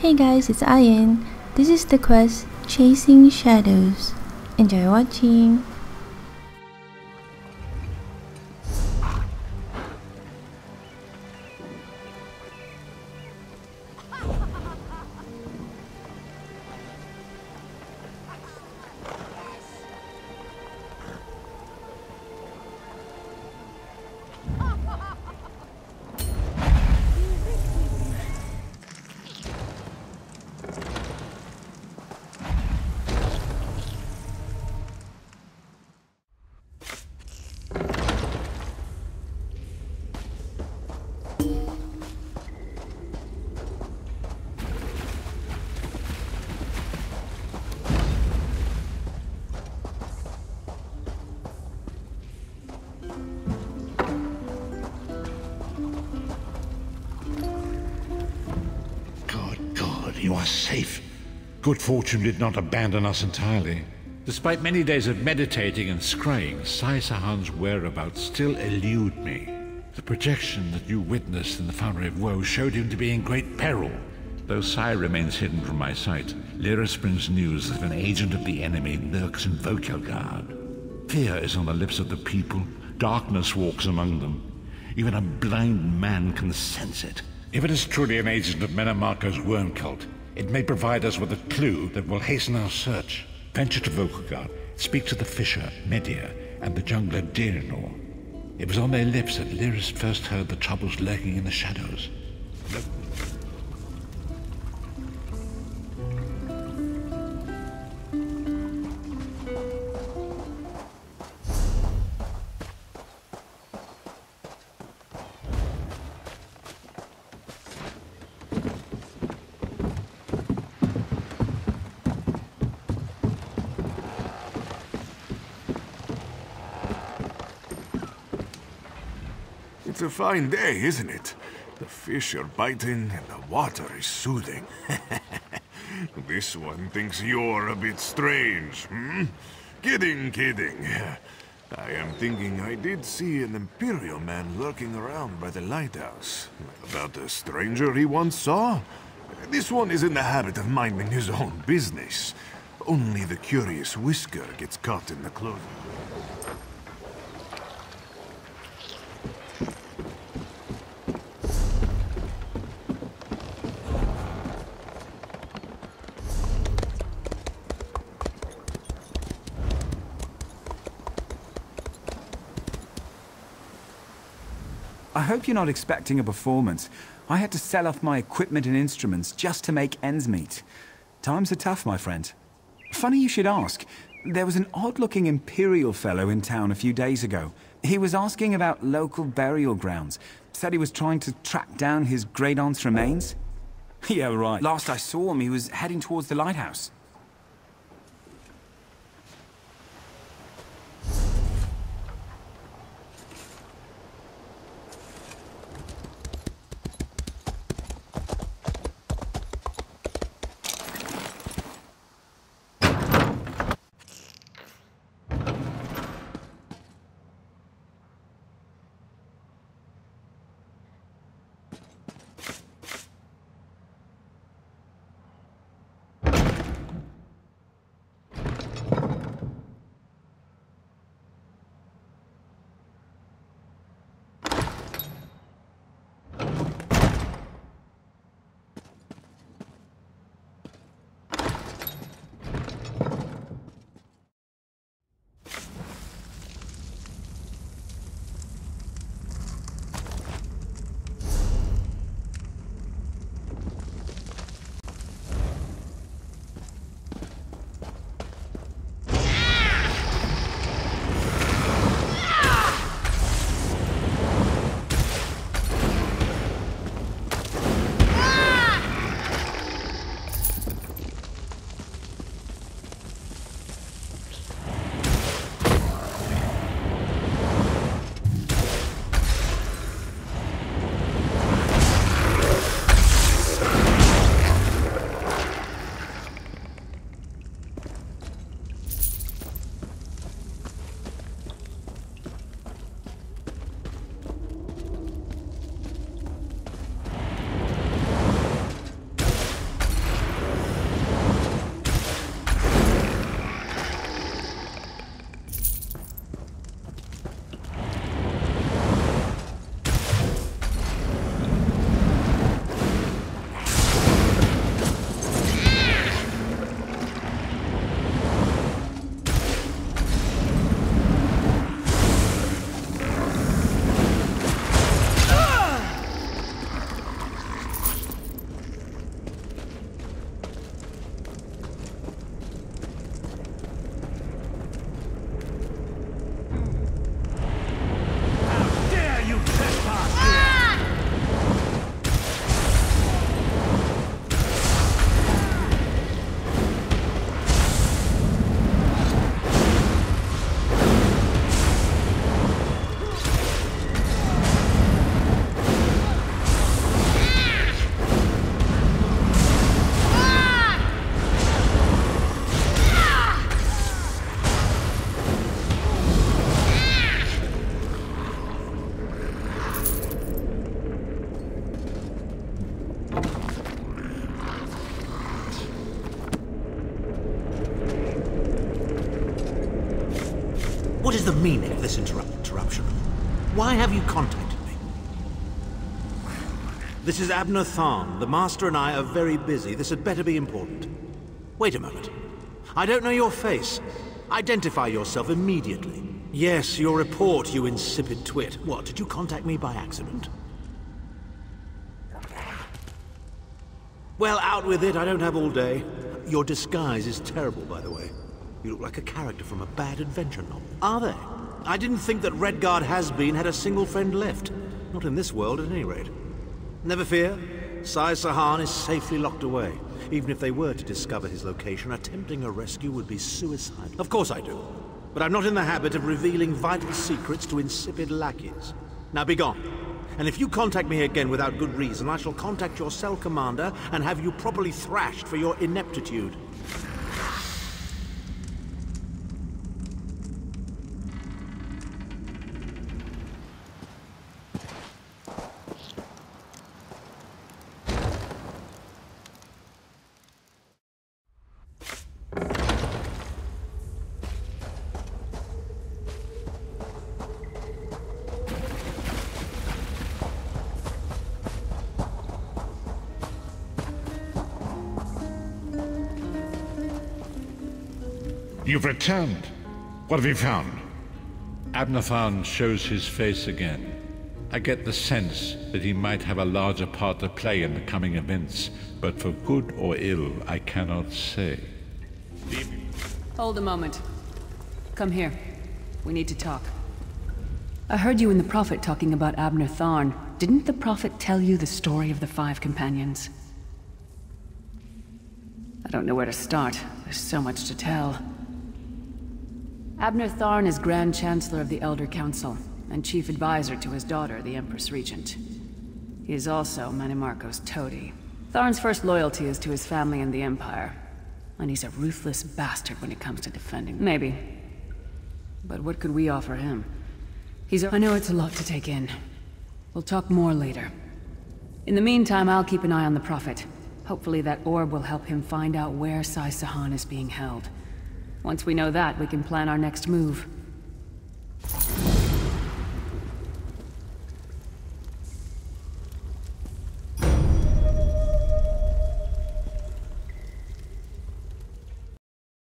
Hey guys, it's Ayin. This is the quest Chasing Shadows. Enjoy watching. You are safe. Good fortune did not abandon us entirely. Despite many days of meditating and scrying, Sai Sahan's whereabouts still elude me. The projection that you witnessed in the Foundry of Woe showed him to be in great peril. Though Sai remains hidden from my sight, Lyris brings news that an agent of the enemy lurks in Vokyalgard. Fear is on the lips of the people. Darkness walks among them. Even a blind man can sense it. If it is truly an agent of Menomarco's worm cult, it may provide us with a clue that will hasten our search. Venture to Vokyalgard, speak to the fisher, Medea, and the jungler Dirnor. It was on their lips that Lyris first heard the troubles lurking in the shadows. It's a fine day, isn't it? The fish are biting and the water is soothing. This one thinks you're a bit strange, hmm? Kidding, kidding. I am thinking I did see an Imperial man lurking around by the lighthouse. About a stranger he once saw? This one is in the habit of minding his own business. Only the curious whisker gets caught in the clothing. I hope you're not expecting a performance. I had to sell off my equipment and instruments just to make ends meet. Times are tough, my friend. Funny you should ask. There was an odd-looking Imperial fellow in town a few days ago. He was asking about local burial grounds. Said he was trying to track down his great aunt's remains. Yeah, right. Last I saw him, he was heading towards the lighthouse. the meaning of this interruption? Why have you contacted me? This is Abnur Tharn. The Master and I are very busy. This had better be important. Wait a moment. I don't know your face. Identify yourself immediately. Yes, your report, you insipid twit. What, did you contact me by accident? Well, out with it. I don't have all day. Your disguise is terrible, by the way. You look like a character from a bad adventure novel. Are they? I didn't think that Redguard had a single friend left. Not in this world, at any rate. Never fear. Sai Sahan is safely locked away. Even if they were to discover his location, attempting a rescue would be suicide. Of course I do. But I'm not in the habit of revealing vital secrets to insipid lackeys. Now be gone. And if you contact me again without good reason, I shall contact your cell commander and have you properly thrashed for your ineptitude. You've returned. What have you found? Abnur Tharn shows his face again. I get the sense that he might have a larger part to play in the coming events, but for good or ill, I cannot say. Hold a moment. Come here. We need to talk. I heard you and the Prophet talking about Abnur Tharn. Didn't the Prophet tell you the story of the Five Companions? I don't know where to start. There's so much to tell. Abnur Tharn is Grand Chancellor of the Elder Council, and Chief Advisor to his daughter, the Empress Regent. He is also Mannimarco's toady. Tharn's first loyalty is to his family and the Empire, and he's a ruthless bastard when it comes to defending. Maybe. But what could we offer him? I know it's a lot to take in. We'll talk more later. In the meantime, I'll keep an eye on the Prophet. Hopefully that orb will help him find out where Sai Sahan is being held. Once we know that, we can plan our next move.